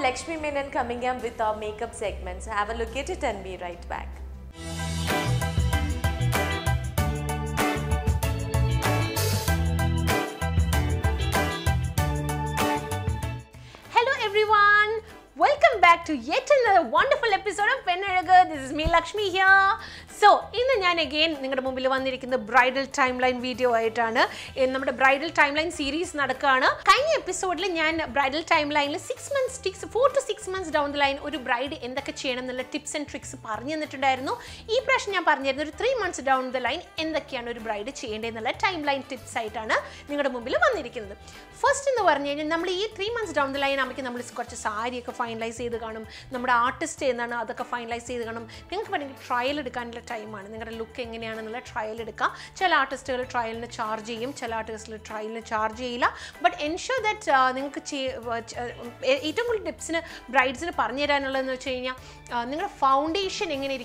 have Lakshmi Menon coming up with our makeup segment. So have a look at it and be right back. Hello everyone, welcome back to yet another wonderful episode of Penaragad. This is me Lakshmi here. So, in the again, I am going to the bridal timeline video. I am bridal timeline series. In the episode, I am bridal timeline 6 months, 4 to 6 months down the line, a bride tips and tricks. This question is 3 months down the line, a bride timeline tips. First, we 3 months down the line, we will finalize our artist, we will finalize trial. Time and looking in another trial at a artist trial in a charge, chal artist trial in a charge, but ensure that eatable tips in a brides in a parnia and foundation in a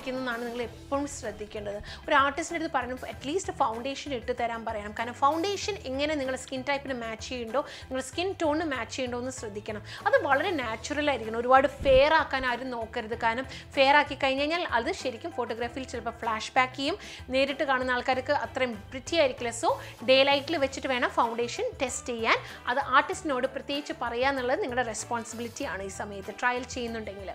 pumps at the artist at the parent at least a foundation into the rambaram kind of foundation in skin type in a match window, skin tone match window on the Sradicana. Other natural, I know, what a fair the kind of fair other shaking photography. Flashback him, needed to Gananalkaraka, pretty Ericlaso, daylight Vichitana foundation, test and other artist node pretty Parayanala, responsibility on Isame, the trial chain on Tangle.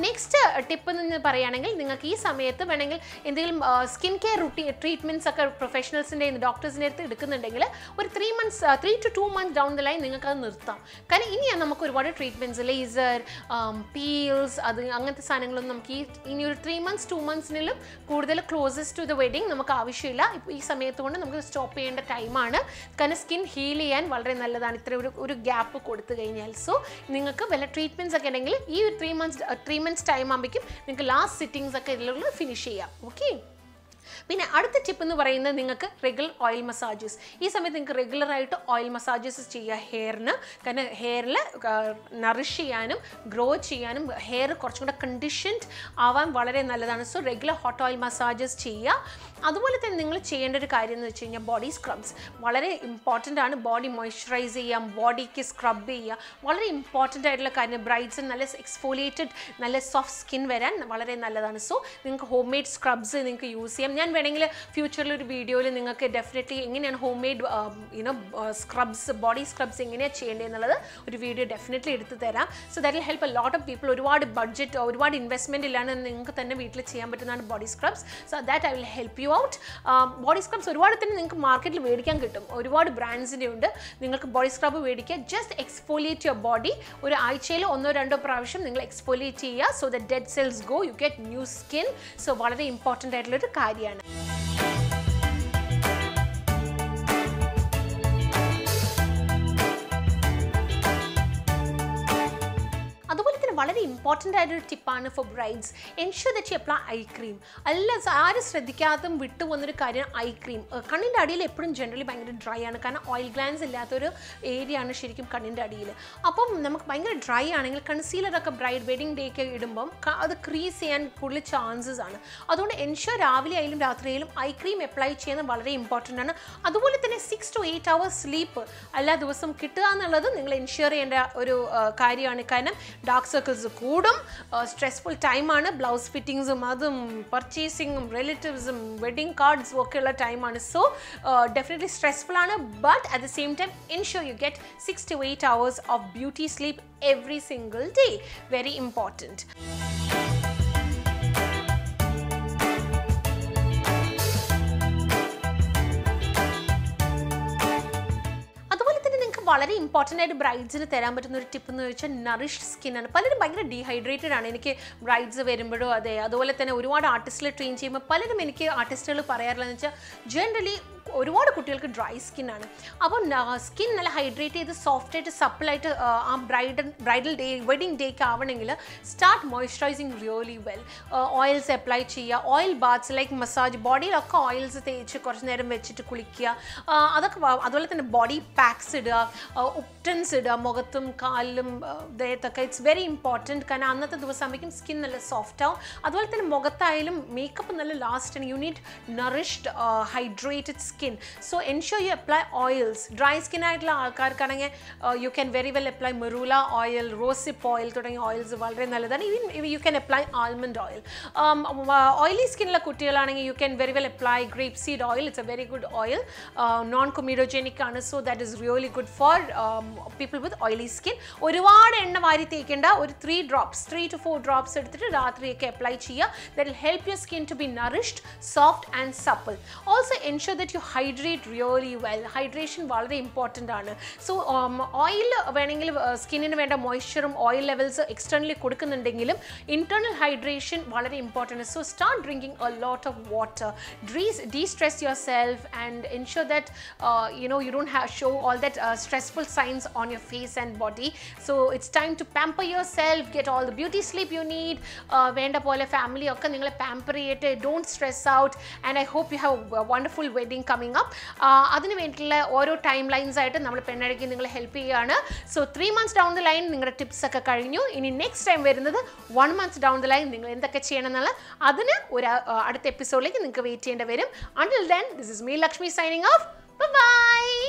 Next tip in the Parayanangle, Ningaki Sametha, Venangle in the skincare treatments, professionals and the doctors in the Dikanangle, or 3 months, 3 to 2 months down the line, Ningaka Nurta. Can any Namakur water treatments, laser, peels, other Angatha Sananglum, in your 3 months, 2 months. Closest to the wedding, we will stop the time. The skin heal and a gap. So, you will treatments in 3 months' time. Last sittings finish. Okay? Then, another tip is regular oil massages. This time, regular oil massages do hair. Hair nourish, grow, hair conditioned. So, regular hot oil massages do. That's why you do body scrubs. Very important body moisturize, body scrub. Very important brides and exfoliated, soft skin. So, you use homemade scrubs. In the future video, you can definitely homemade scrubs, body scrubs. Video definitely. So that will help a lot of people. What budget or what investment you can body scrubs. So that I will help you out. Body scrubs are what market brands body scrub. Just exfoliate your body. Exfoliate so the dead cells go. You get new skin. So what is important idea. Very important tip for brides. Ensure that you apply eye cream. Allas Arisradikatham vittu vandu karyana eye cream. Kanninte adiyil eppozhum generally bangara dry aanu karena oil glands illatha oru area aanu sherikum kanninte adiyil. Appo namak bangara dry aanengil concealer okka bride wedding day ku idumbom adu crease cheyan kudulla chances aanu. Adondu ensure raavile ayilum raathrilum eye cream apply cheyanam very important aanu. Adupole thanne 6 to 8 hours sleep alla divasam kittu annalladhu ningal ensure cheyanda oru karyana karena dark circles stressful time on blouse fittings, purchasing, relatives, wedding cards, work time on so definitely stressful on but at the same time ensure you get 6 to 8 hours of beauty sleep every single day. Very important. Very important that brides in the tip on nourished skin and palette dehydrated and brides are very much artist train chamber, artist generally. Dry skin. Skin hydrated, soft, supple, bridal day, wedding day, start moisturizing really well. Oils apply, oil baths like massage, body oils, body packs, it's very important. Skin is soft. Makeup last and you need nourished, hydrated skin. skin. So ensure you apply oils. Dry skin you can very well apply marula oil, rosehip oil, oils even you can apply almond oil. Oily skin you can very well apply grapeseed oil. It's a very good oil, non-comedogenic, so that is really good for people with oily skin. Three to four drops apply. That will help your skin to be nourished, soft and supple. Also ensure that you hydrate really well. Hydration is very important. So oil, skin in moisture, oil levels externally, internal hydration is very important. So start drinking a lot of water. De-stress yourself and ensure that you don't show all that stressful signs on your face and body. So it's time to pamper yourself, get all the beauty sleep you need. Family, don't stress out, and I hope you have a wonderful wedding coming up. Timelines help. So 3 months down the line, you tips. Next time, 1 month down the line, you will wait. Until then, this is me, Lakshmi, signing off. Bye bye.